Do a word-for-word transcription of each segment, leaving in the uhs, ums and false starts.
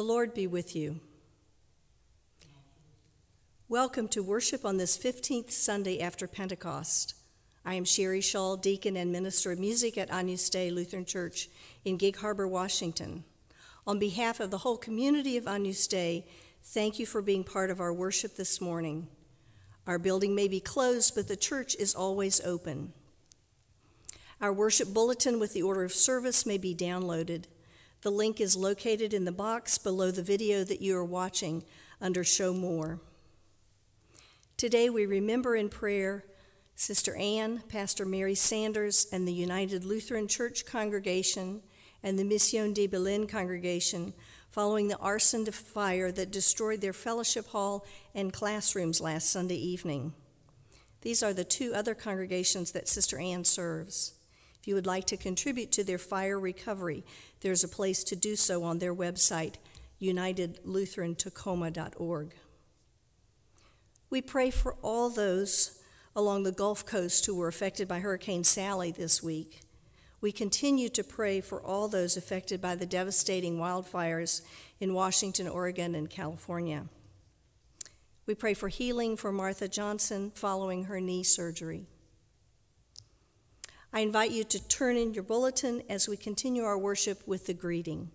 The Lord be with you. Welcome to worship on this fifteenth Sunday after Pentecost. I am Sherry Shaw, Deacon and Minister of Music at Agnus Dei Lutheran Church in Gig Harbor, Washington. On behalf of the whole community of Agnus Dei, thank you for being part of our worship this morning. Our building may be closed, but the church is always open. Our worship bulletin with the order of service may be downloaded. The link is located in the box below the video that you are watching under Show More. Today we remember in prayer Sister Anne, Pastor Mary Sanders, and the United Lutheran Church Congregation and the Mission de Belen Congregation following the arson to fire that destroyed their fellowship hall and classrooms last Sunday evening. These are the two other congregations that Sister Anne serves. If you would like to contribute to their fire recovery, there's a place to do so on their website, United Lutheran Tacoma dot org. We pray for all those along the Gulf Coast who were affected by Hurricane Sally this week. We continue to pray for all those affected by the devastating wildfires in Washington, Oregon, and California. We pray for healing for Martha Johnson following her knee surgery. I invite you to turn in your bulletin as we continue our worship with the greeting.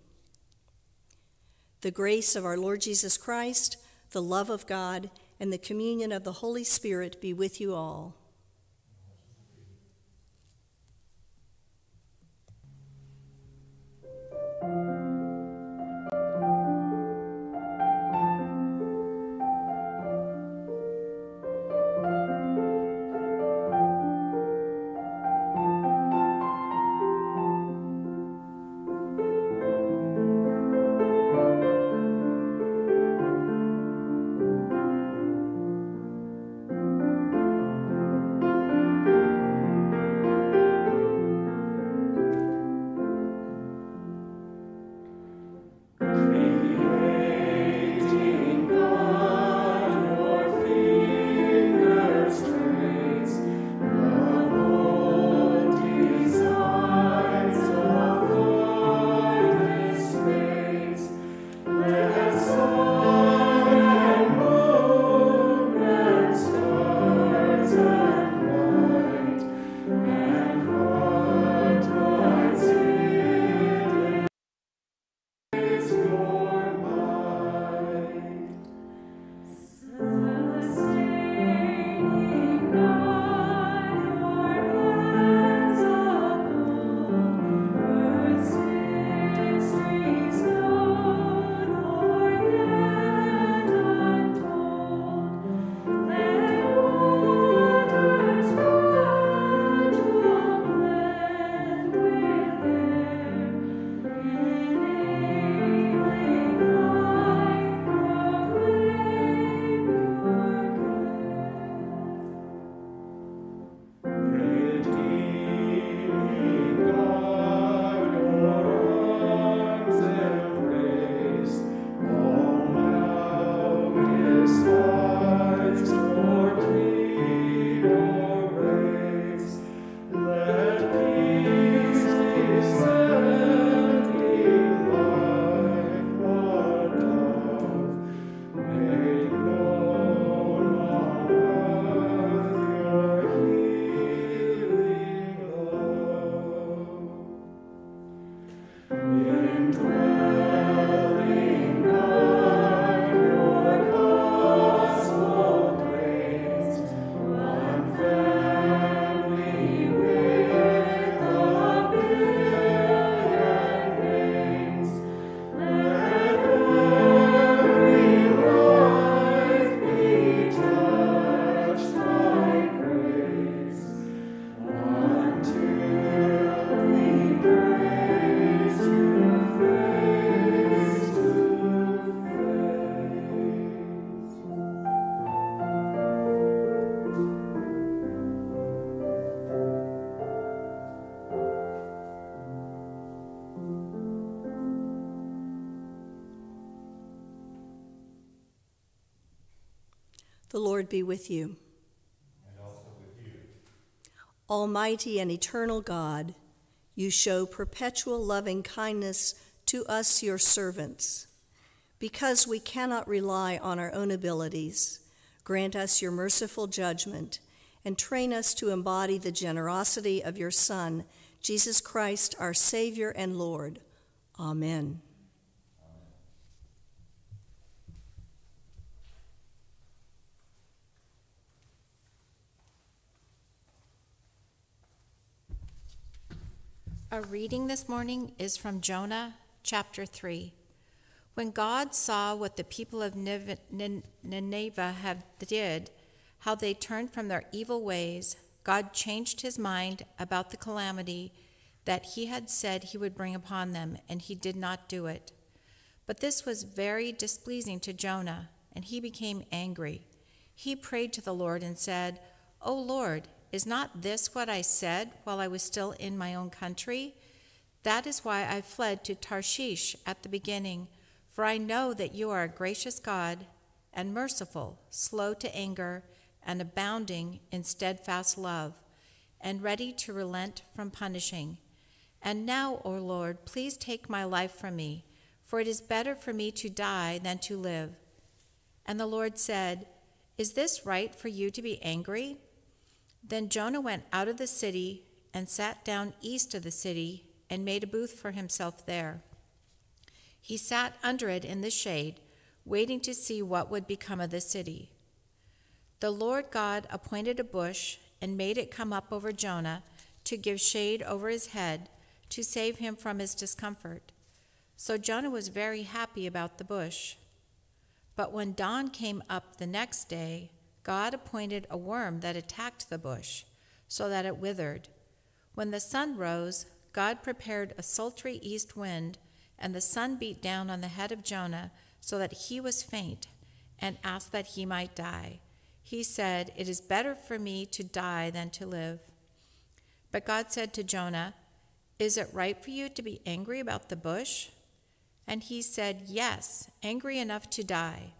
The grace of our Lord Jesus Christ, the love of God, and the communion of the Holy Spirit be with you all. The Lord be with you. And also with you. Almighty and eternal God, you show perpetual loving kindness to us, your servants. Because we cannot rely on our own abilities, grant us your merciful judgment and train us to embody the generosity of your Son, Jesus Christ, our Savior and Lord. Amen. A reading this morning is from Jonah chapter three. When God saw what the people of Nineveh had did, how they turned from their evil ways, God changed his mind about the calamity that he had said he would bring upon them, and he did not do it. But this was very displeasing to Jonah, and he became angry. He prayed to the Lord and said, "O Lord, is not this what I said while I was still in my own country? That is why I fled to Tarshish at the beginning, for I know that you are a gracious God and merciful, slow to anger, and abounding in steadfast love, and ready to relent from punishing. And now, O Lord, please take my life from me, for it is better for me to die than to live." And the Lord said, "Is this right for you to be angry?" Then Jonah went out of the city and sat down east of the city and made a booth for himself there. He sat under it in the shade, waiting to see what would become of the city. The Lord God appointed a bush and made it come up over Jonah to give shade over his head, to save him from his discomfort. So Jonah was very happy about the bush. But when dawn came up the next day, God appointed a worm that attacked the bush, so that it withered. When the sun rose, God prepared a sultry east wind, and the sun beat down on the head of Jonah, so that he was faint, and asked that he might die. He said, "It is better for me to die than to live." But God said to Jonah, "Is it right for you to be angry about the bush?" And he said, "Yes, angry enough to die."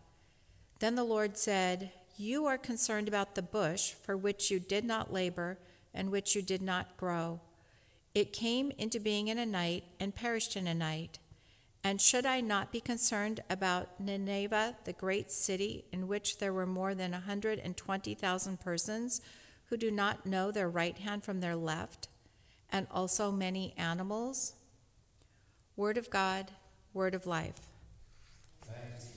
Then the Lord said, "You are concerned about the bush for which you did not labor and which you did not grow. It came into being in a night and perished in a night. And should I not be concerned about Nineveh, the great city in which there were more than one hundred twenty thousand persons who do not know their right hand from their left, and also many animals?" Word of God, word of life. Thanks.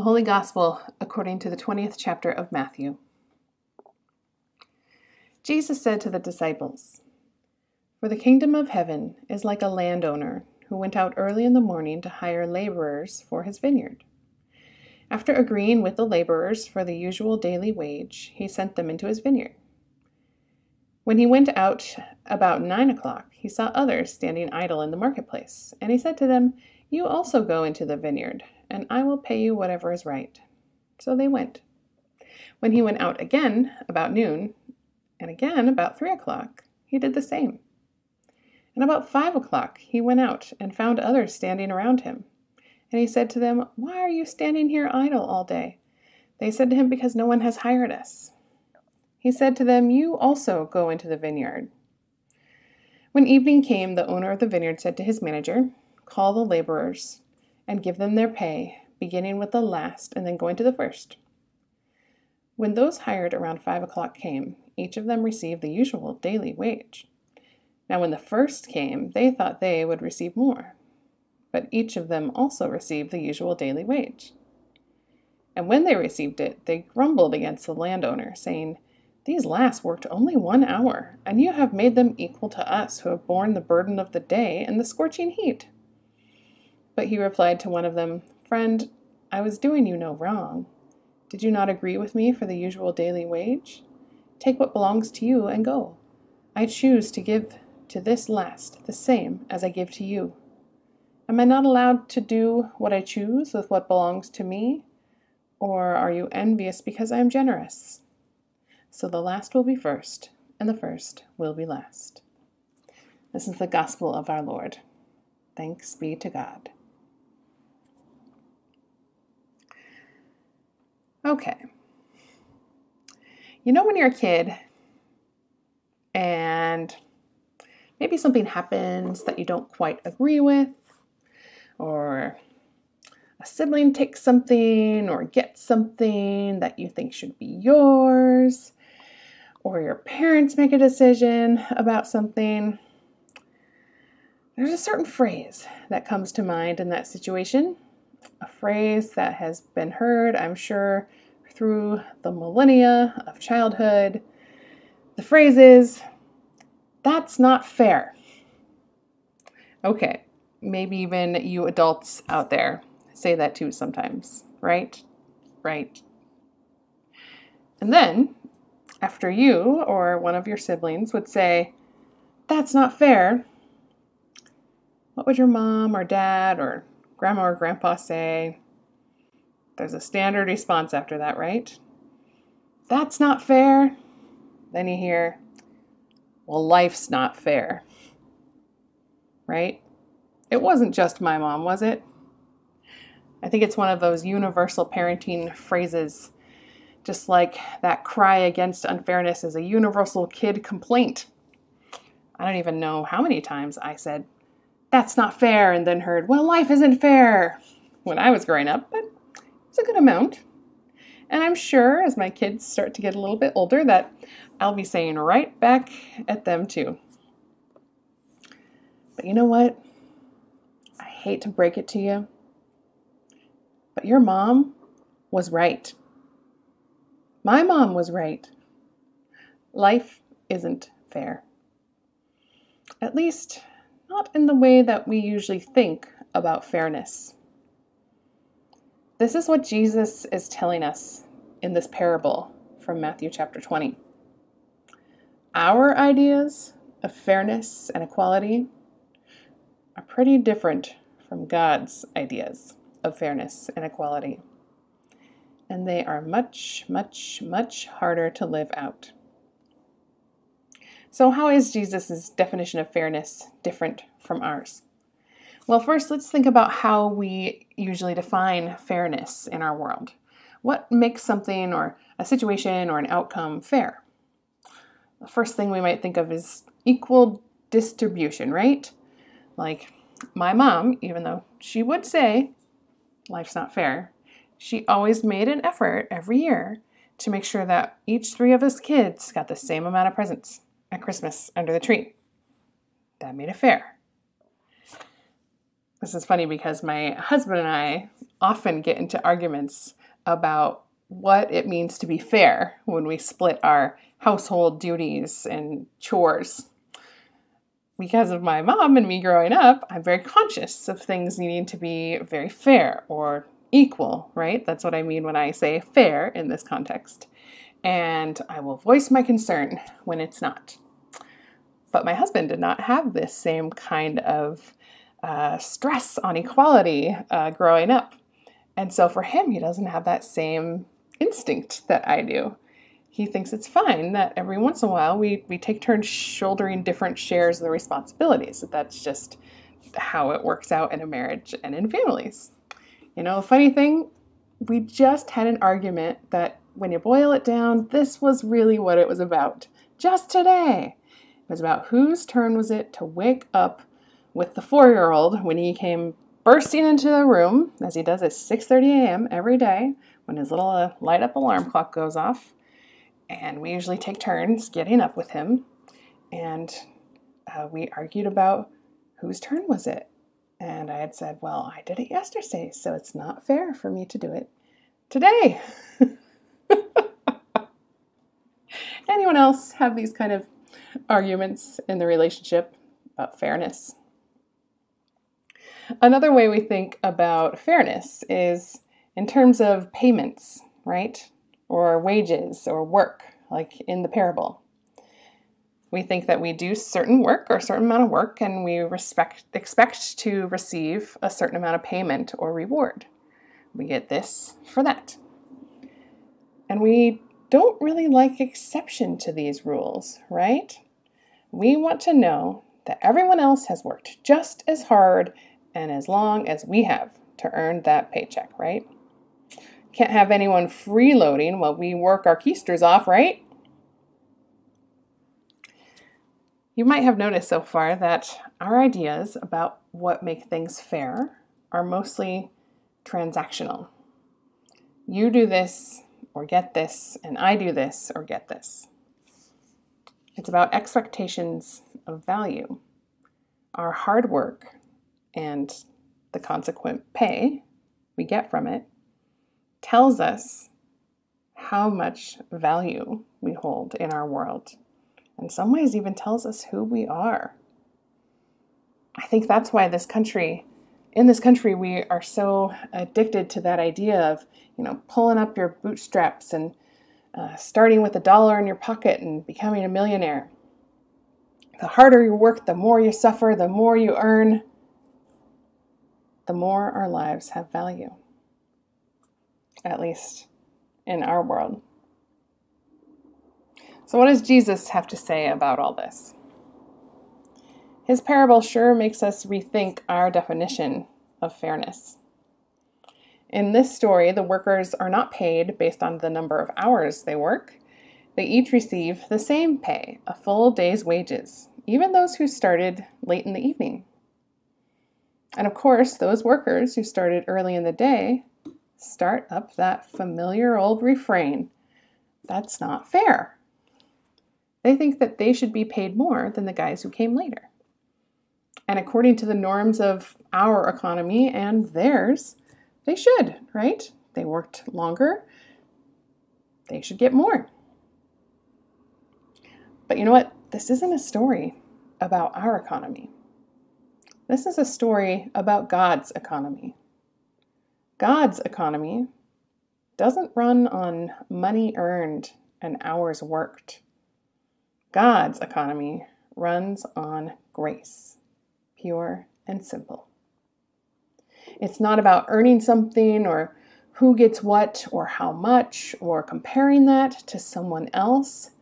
The Holy Gospel according to the twentieth chapter of Matthew. Jesus said to the disciples, "For the kingdom of heaven is like a landowner who went out early in the morning to hire laborers for his vineyard. After agreeing with the laborers for the usual daily wage, he sent them into his vineyard. When he went out about nine o'clock, he saw others standing idle in the marketplace, and he said to them, 'You also go into the vineyard, and I will pay you whatever is right.' So they went. When he went out again about noon, and again about three o'clock, he did the same. And about five o'clock he went out and found others standing around him. And he said to them, 'Why are you standing here idle all day?' They said to him, 'Because no one has hired us.' He said to them, 'You also go into the vineyard.' When evening came, the owner of the vineyard said to his manager, 'Call the laborers and give them their pay, beginning with the last and then going to the first.' When those hired around five o'clock came, each of them received the usual daily wage. Now when the first came, they thought they would receive more, but each of them also received the usual daily wage. And when they received it, they grumbled against the landowner, saying, 'These last worked only one hour, and you have made them equal to us who have borne the burden of the day and the scorching heat.' But he replied to one of them, 'Friend, I was doing you no wrong. Did you not agree with me for the usual daily wage? Take what belongs to you and go. I choose to give to this last the same as I give to you. Am I not allowed to do what I choose with what belongs to me? Or are you envious because I am generous? So the last will be first, and the first will be last." This is the gospel of our Lord. Thanks be to God. Okay. You know when you're a kid and maybe something happens that you don't quite agree with, or a sibling takes something or gets something that you think should be yours, or your parents make a decision about something, there's a certain phrase that comes to mind in that situation, a phrase that has been heard, I'm sure, through the millennia of childhood. The phrase is, "That's not fair." Okay, maybe even you adults out there say that too sometimes, right? Right. And then, after you or one of your siblings would say, "That's not fair," what would your mom or dad or grandma or grandpa say? There's a standard response after that, right? "That's not fair." Then you hear, "Well, life's not fair." Right? It wasn't just my mom, was it? I think it's one of those universal parenting phrases, just like that cry against unfairness is a universal kid complaint. I don't even know how many times I said, "That's not fair," and then heard, "Well, life isn't fair," when I was growing up, but it's a good amount. And I'm sure as my kids start to get a little bit older that I'll be saying right back at them too. But you know what? I hate to break it to you, but your mom was right. My mom was right. Life isn't fair. At least not in the way that we usually think about fairness. This is what Jesus is telling us in this parable from Matthew chapter twenty. Our ideas of fairness and equality are pretty different from God's ideas of fairness and equality, and they are much, much, much harder to live out. So how is Jesus' definition of fairness different from ours? Well, first, let's think about how we usually define fairness in our world. What makes something or a situation or an outcome fair? The first thing we might think of is equal distribution, right? Like my mom, even though she would say life's not fair, she always made an effort every year to make sure that each three of us kids got the same amount of presents at Christmas under the tree. That made it fair. This is funny because my husband and I often get into arguments about what it means to be fair when we split our household duties and chores. Because of my mom and me growing up, I'm very conscious of things needing to be very fair or equal, right? That's what I mean when I say fair in this context. And I will voice my concern when it's not. But my husband did not have this same kind of uh, stress on equality uh, growing up. And so for him, he doesn't have that same instinct that I do. He thinks it's fine that every once in a while we, we take turns shouldering different shares of the responsibilities. That's just how it works out in a marriage and in families. You know, the funny thing, we just had an argument that when you boil it down, this was really what it was about. Just today. It was about whose turn was it to wake up with the four-year-old when he came bursting into the room, as he does at six thirty a.m. every day when his little uh, light-up alarm clock goes off. And we usually take turns getting up with him. And uh, we argued about whose turn was it. And I had said, well, I did it yesterday, so it's not fair for me to do it today. Anyone else have these kind of arguments in the relationship about fairness? Another way we think about fairness is in terms of payments, right? Or wages or work, like in the parable. We think that we do certain work or a certain amount of work and we respect, expect to receive a certain amount of payment or reward. We get this for that. And we don't really like exception to these rules, right? We want to know that everyone else has worked just as hard and as long as we have to earn that paycheck, right? Can't have anyone freeloading while we work our keisters off, right? You might have noticed so far that our ideas about what make things fair are mostly transactional. You do this or get this, and I do this or get this. It's about expectations of value, our hard work, and the consequent pay we get from it tells us how much value we hold in our world. In some ways even tells us who we are. I think that's why this country, in this country, we are so addicted to that idea of, you know, pulling up your bootstraps and uh, starting with a dollar in your pocket and becoming a millionaire. The harder you work, the more you suffer, the more you earn, the more our lives have value. At least in our world. So what does Jesus have to say about all this? His parable sure makes us rethink our definition of fairness. In this story, the workers are not paid based on the number of hours they work. They each receive the same pay, a full day's wages, even those who started late in the evening. And of course, those workers who started early in the day start up that familiar old refrain, that's not fair. They think that they should be paid more than the guys who came later. And according to the norms of our economy and theirs, they should, right? They worked longer. They should get more. But you know what? This isn't a story about our economy. This is a story about God's economy. God's economy doesn't run on money earned and hours worked. God's economy runs on grace, pure and simple. It's not about earning something or who gets what or how much or comparing that to someone else.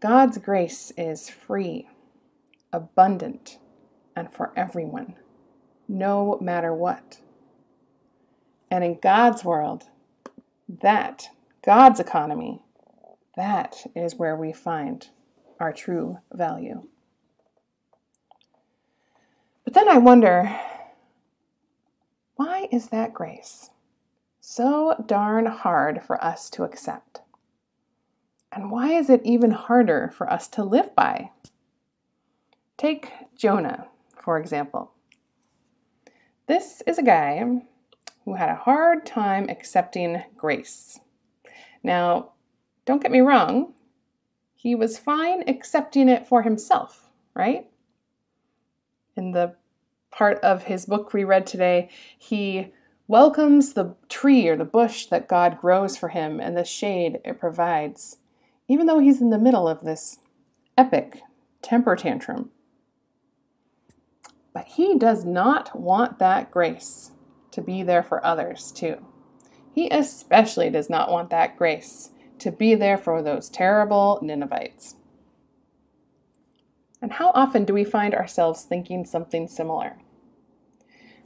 God's grace is free, abundant, and for everyone, no matter what. And in God's world, that, God's economy, that is where we find our true value. But then I wonder, why is that grace so darn hard for us to accept? And why is it even harder for us to live by? Take Jonah, for example. This is a guy who had a hard time accepting grace. Now, don't get me wrong, he was fine accepting it for himself, right? In the part of his book we read today, he welcomes the tree or the bush that God grows for him and the shade it provides, even though he's in the middle of this epic temper tantrum. But he does not want that grace to be there for others too. He especially does not want that grace to be there for those terrible Ninevites. And how often do we find ourselves thinking something similar?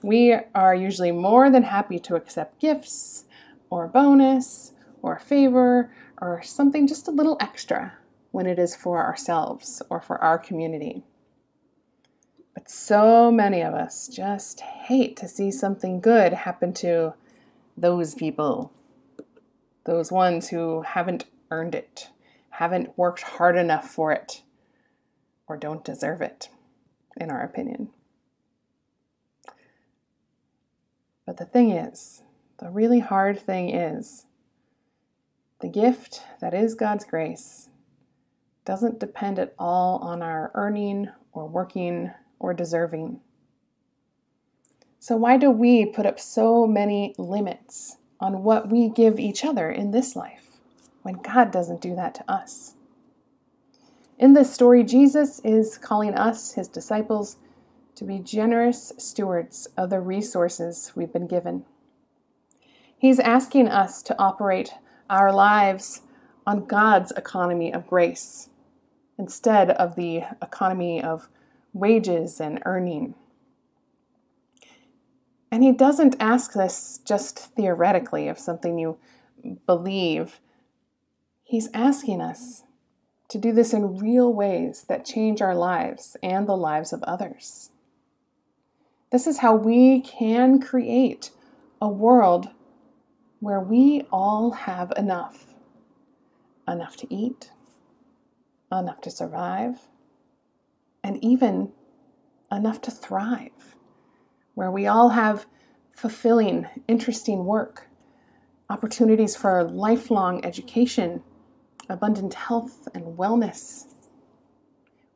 We are usually more than happy to accept gifts or bonus or favor or something just a little extra when it is for ourselves or for our community. But so many of us just hate to see something good happen to those people, those ones who haven't earned it, haven't worked hard enough for it, or don't deserve it, in our opinion. But the thing is, the really hard thing is, the gift that is God's grace doesn't depend at all on our earning or working or deserving. So why do we put up so many limits on what we give each other in this life when God doesn't do that to us? In this story, Jesus is calling us, his disciples, to be generous stewards of the resources we've been given. He's asking us to operate our lives on God's economy of grace instead of the economy of wages and earning. And he doesn't ask this just theoretically of something you believe. He's asking us to do this in real ways that change our lives and the lives of others. This is how we can create a world where we all have enough. Enough to eat, enough to survive, and even enough to thrive. Where we all have fulfilling, interesting work, opportunities for lifelong education, abundant health and wellness.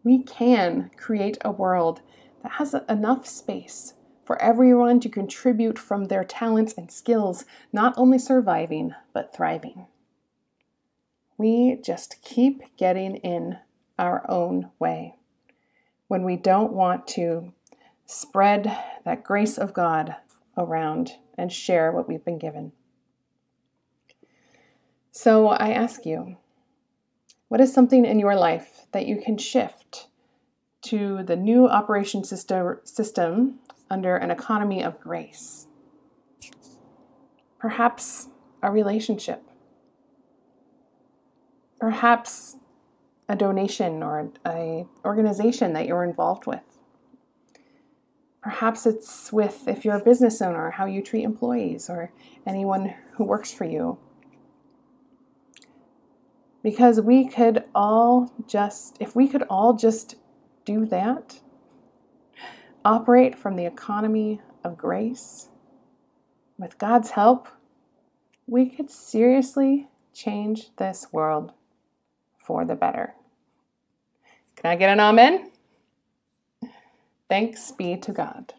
We can create a world that has enough space for everyone to contribute from their talents and skills, not only surviving, but thriving. We just keep getting in our own way when we don't want to spread that grace of God around and share what we've been given. So I ask you, what is something in your life that you can shift to the new operation system, system under an economy of grace? Perhaps a relationship. Perhaps a donation or an organization that you're involved with. Perhaps it's with, if you're a business owner, how you treat employees or anyone who works for you. Because we could all just, if we could all just do that, operate from the economy of grace, with God's help, we could seriously change this world for the better. Can I get an amen? Thanks be to God.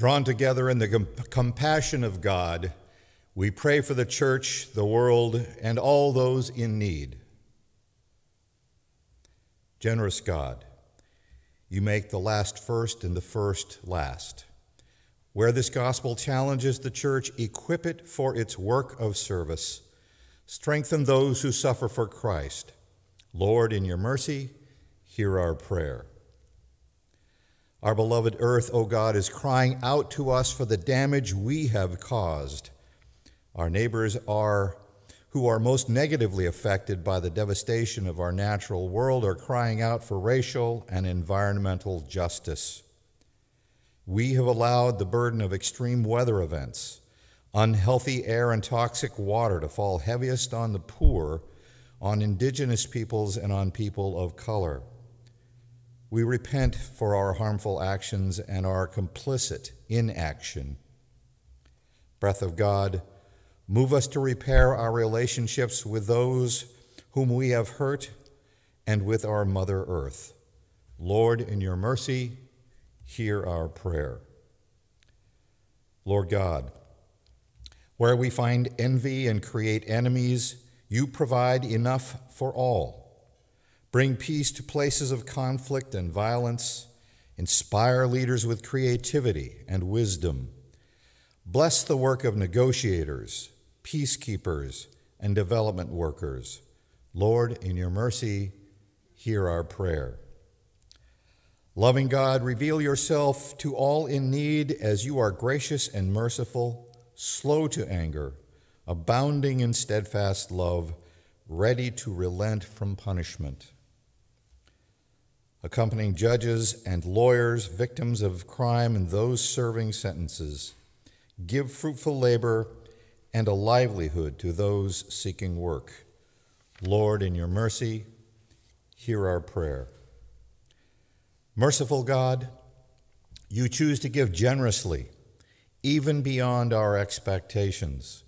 Drawn together in the compassion of God, we pray for the church, the world, and all those in need. Generous God, you make the last first and the first last. Where this gospel challenges the church, equip it for its work of service. Strengthen those who suffer for Christ. Lord, in your mercy, hear our prayer. Our beloved earth, O God, is crying out to us for the damage we have caused. Our neighbors are, who are most negatively affected by the devastation of our natural world are crying out for racial and environmental justice. We have allowed the burden of extreme weather events, unhealthy air and toxic water to fall heaviest on the poor, on indigenous peoples, and on people of color. We repent for our harmful actions and our complicit inaction. Breath of God, move us to repair our relationships with those whom we have hurt and with our Mother Earth. Lord, in your mercy, hear our prayer. Lord God, where we find envy and create enemies, you provide enough for all. Bring peace to places of conflict and violence. Inspire leaders with creativity and wisdom. Bless the work of negotiators, peacekeepers, and development workers. Lord, in your mercy, hear our prayer. Loving God, reveal yourself to all in need as you are gracious and merciful, slow to anger, abounding in steadfast love, ready to relent from punishment. Accompanying judges and lawyers, victims of crime, and those serving sentences, give fruitful labor and a livelihood to those seeking work. Lord, in your mercy, hear our prayer. Merciful God, you choose to give generously, even beyond our expectations.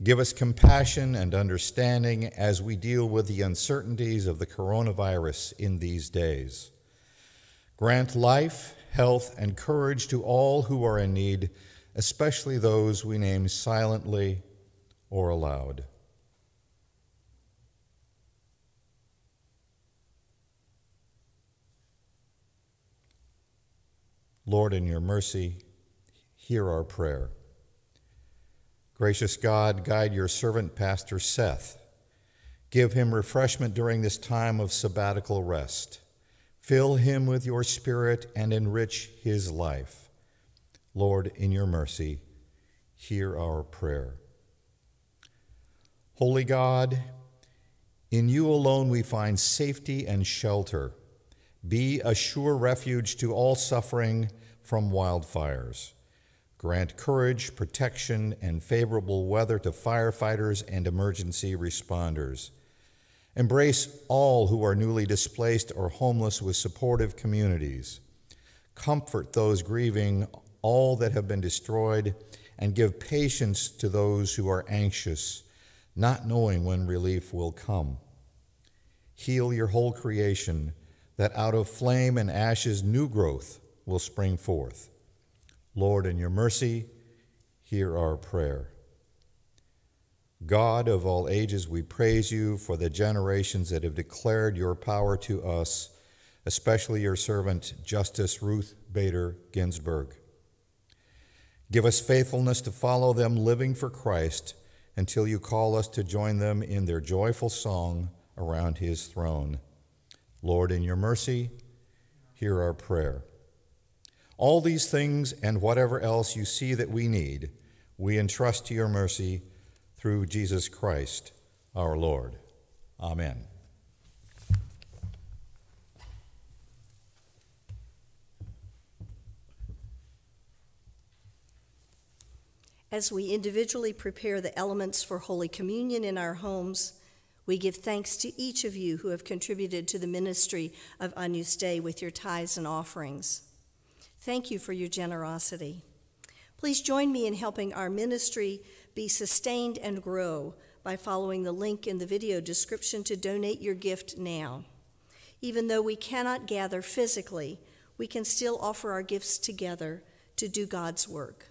Give us compassion and understanding as we deal with the uncertainties of the coronavirus in these days. Grant life, health, and courage to all who are in need, especially those we name silently or aloud. Lord, in your mercy, hear our prayer. Gracious God, guide your servant, Pastor Seth. Give him refreshment during this time of sabbatical rest. Fill him with your Spirit and enrich his life. Lord, in your mercy, hear our prayer. Holy God, in you alone we find safety and shelter. Be a sure refuge to all suffering from wildfires. Grant courage, protection, and favorable weather to firefighters and emergency responders. Embrace all who are newly displaced or homeless with supportive communities. Comfort those grieving all that have been destroyed, and give patience to those who are anxious, not knowing when relief will come. Heal your whole creation, that out of flame and ashes new growth will spring forth. Lord, in your mercy, hear our prayer. God of all ages, we praise you for the generations that have declared your power to us, especially your servant, Justice Ruth Bader Ginsburg. Give us faithfulness to follow them living for Christ until you call us to join them in their joyful song around his throne. Lord, in your mercy, hear our prayer. All these things and whatever else you see that we need, we entrust to your mercy through Jesus Christ, our Lord. Amen. As we individually prepare the elements for Holy Communion in our homes, we give thanks to each of you who have contributed to the ministry of Agnus Dei with your tithes and offerings. Thank you for your generosity. Please join me in helping our ministry be sustained and grow by following the link in the video description to donate your gift now. Even though we cannot gather physically, we can still offer our gifts together to do God's work.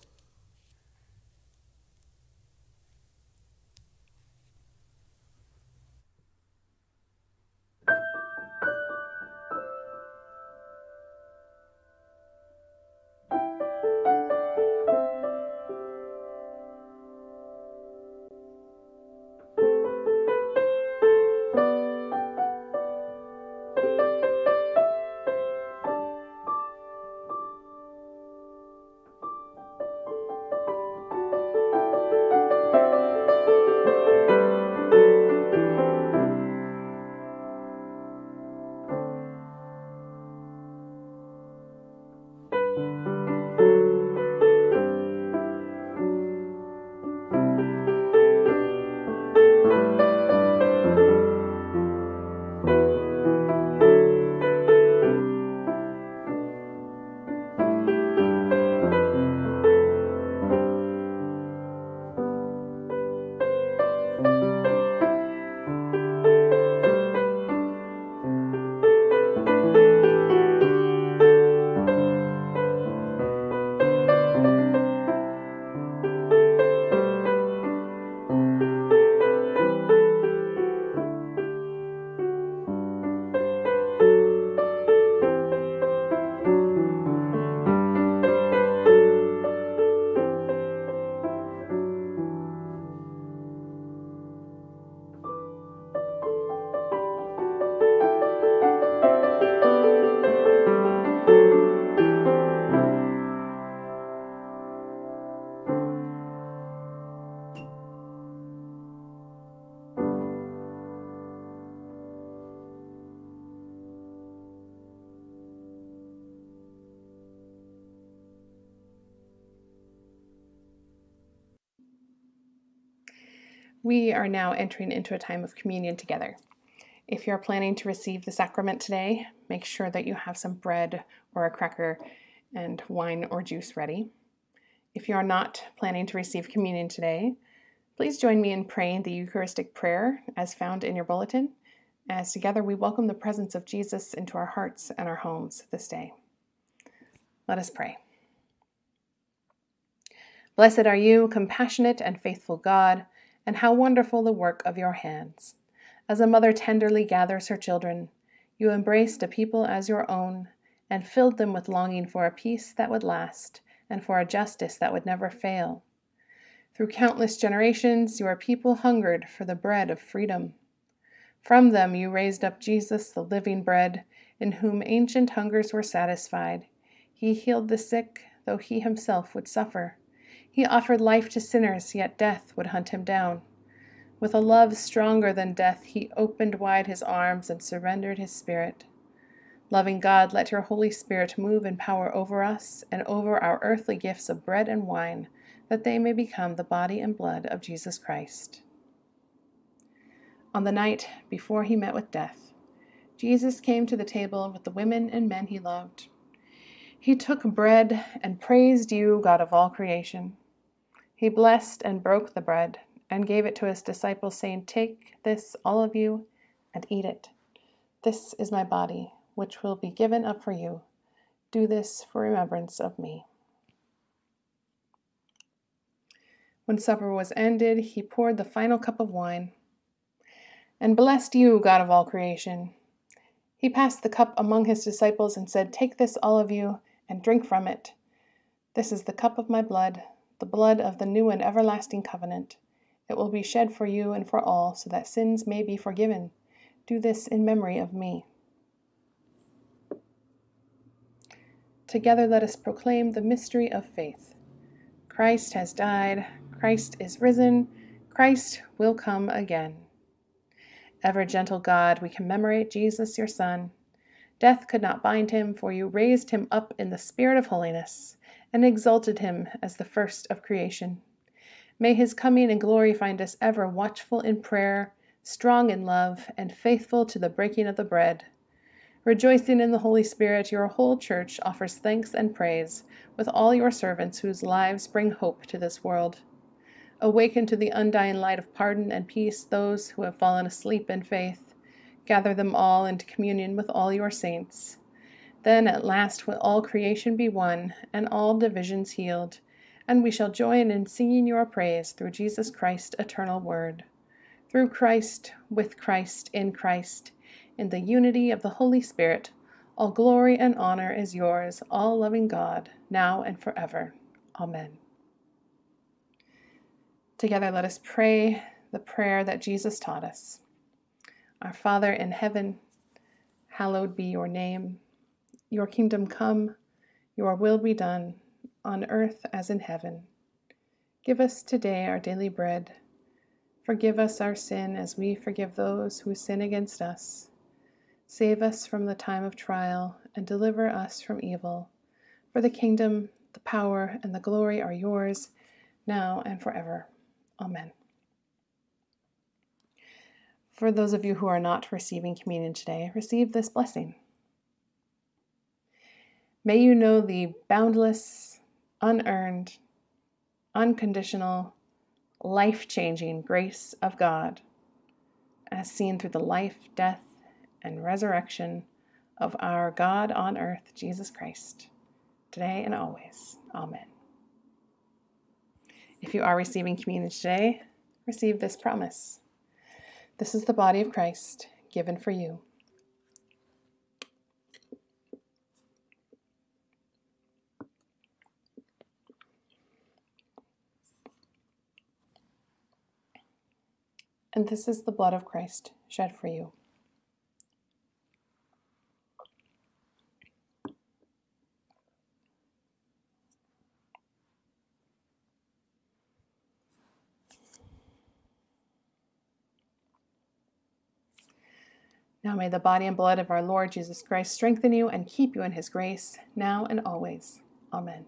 We are now entering into a time of communion together. If you're planning to receive the sacrament today, make sure that you have some bread or a cracker and wine or juice ready. If you are not planning to receive communion today, please join me in praying the Eucharistic prayer as found in your bulletin, as together we welcome the presence of Jesus into our hearts and our homes this day. Let us pray. Blessed are you, compassionate and faithful God, and how wonderful the work of your hands. As a mother tenderly gathers her children, you embraced a people as your own and filled them with longing for a peace that would last and for a justice that would never fail. Through countless generations, your people hungered for the bread of freedom. From them you raised up Jesus, the living bread, in whom ancient hungers were satisfied. He healed the sick, though he himself would suffer. He offered life to sinners, yet death would hunt him down. With a love stronger than death, he opened wide his arms and surrendered his spirit. Loving God, let your Holy Spirit move in power over us and over our earthly gifts of bread and wine, that they may become the body and blood of Jesus Christ. On the night before he met with death, Jesus came to the table with the women and men he loved. He took bread and praised you, God of all creation. He blessed and broke the bread and gave it to his disciples, saying, "Take this, all of you, and eat it. This is my body, which will be given up for you. Do this for remembrance of me." When supper was ended, he poured the final cup of wine and blessed you, God of all creation. He passed the cup among his disciples and said, "Take this, all of you, and drink from it. This is the cup of my blood, the blood of the new and everlasting covenant. It will be shed for you and for all, so that sins may be forgiven. Do this in memory of me." Together let us proclaim the mystery of faith. Christ has died. Christ is risen. Christ will come again. Ever gentle God, we commemorate Jesus, your Son. Death could not bind him, for you raised him up in the spirit of holiness and exalted him as the first of creation. May his coming and glory find us ever watchful in prayer, strong in love, and faithful to the breaking of the bread. Rejoicing in the Holy Spirit, your whole church offers thanks and praise with all your servants whose lives bring hope to this world. Awaken to the undying light of pardon and peace those who have fallen asleep in faith. Gather them all into communion with all your saints. Then at last will all creation be one, and all divisions healed, and we shall join in singing your praise through Jesus Christ, eternal Word. Through Christ, with Christ, in Christ, in the unity of the Holy Spirit, all glory and honor is yours, all loving God, now and forever. Amen. Together let us pray the prayer that Jesus taught us. Our Father in heaven, hallowed be your name. Your kingdom come, your will be done, on earth as in heaven. Give us today our daily bread. Forgive us our sin as we forgive those who sin against us. Save us from the time of trial and deliver us from evil. For the kingdom, the power, and the glory are yours, now and forever. Amen. For those of you who are not receiving communion today, receive this blessing. May you know the boundless, unearned, unconditional, life-changing grace of God, as seen through the life, death, and resurrection of our God on earth, Jesus Christ, today and always. Amen. If you are receiving communion today, receive this promise. This is the body of Christ given for you. And this is the blood of Christ shed for you. Now may the body and blood of our Lord Jesus Christ strengthen you and keep you in his grace, now and always. Amen.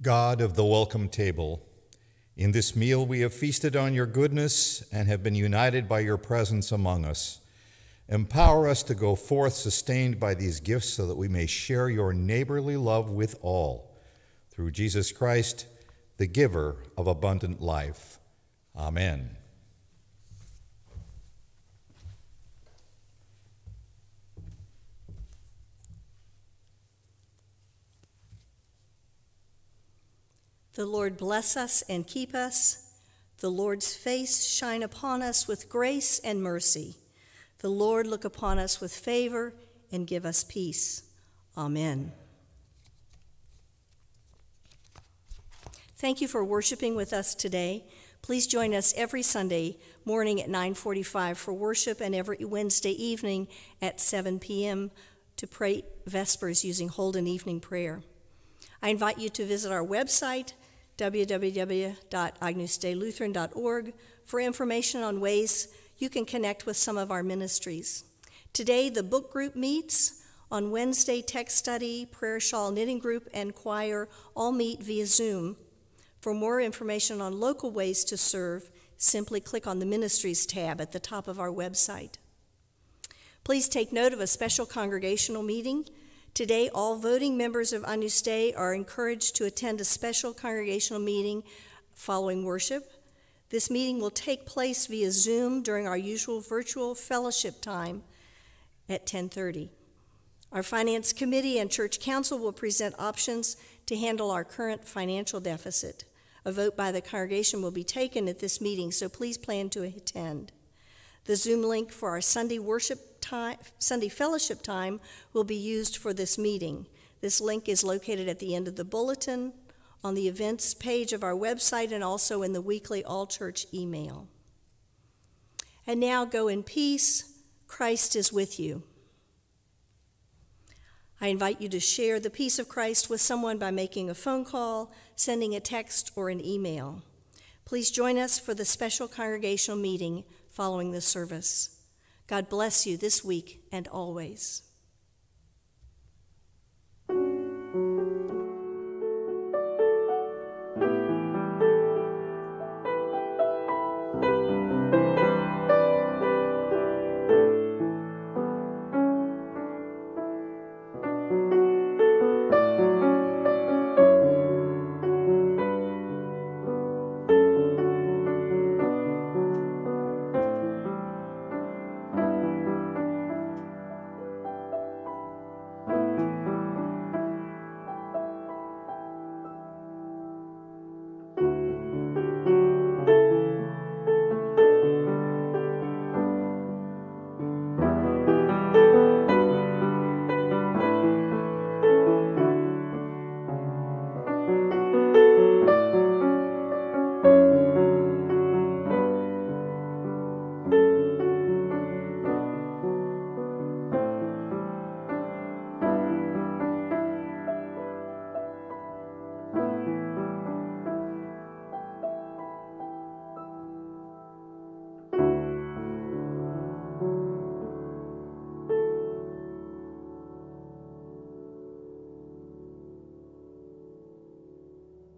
God of the welcome table, in this meal we have feasted on your goodness and have been united by your presence among us. Empower us to go forth sustained by these gifts so that we may share your neighborly love with all. Through Jesus Christ, the giver of abundant life. Amen. The Lord bless us and keep us. The Lord's face shine upon us with grace and mercy. The Lord look upon us with favor and give us peace. Amen. Thank you for worshiping with us today. Please join us every Sunday morning at nine forty-five for worship and every Wednesday evening at seven p m to pray Vespers using Holden Evening Prayer. I invite you to visit our website, w w w dot agnus dei lutheran dot org, for information on ways you can connect with some of our ministries. Today, the book group meets. On Wednesday, text study, prayer shawl, knitting group, and choir all meet via Zoom. For more information on local ways to serve, simply click on the Ministries tab at the top of our website. Please take note of a special congregational meeting. Today, all voting members of Agnus Dei are encouraged to attend a special congregational meeting following worship. This meeting will take place via Zoom during our usual virtual fellowship time at ten thirty. Our Finance Committee and Church Council will present options to handle our current financial deficit. A vote by the congregation will be taken at this meeting, so please plan to attend. The Zoom link for our Sunday worship time, Sunday fellowship time will be used for this meeting. This link is located at the end of the bulletin, on the events page of our website, and also in the weekly All Church email. And now go in peace. Christ is with you. I invite you to share the peace of Christ with someone by making a phone call, sending a text, or an email. Please join us for the special congregational meeting following the service. God bless you this week and always.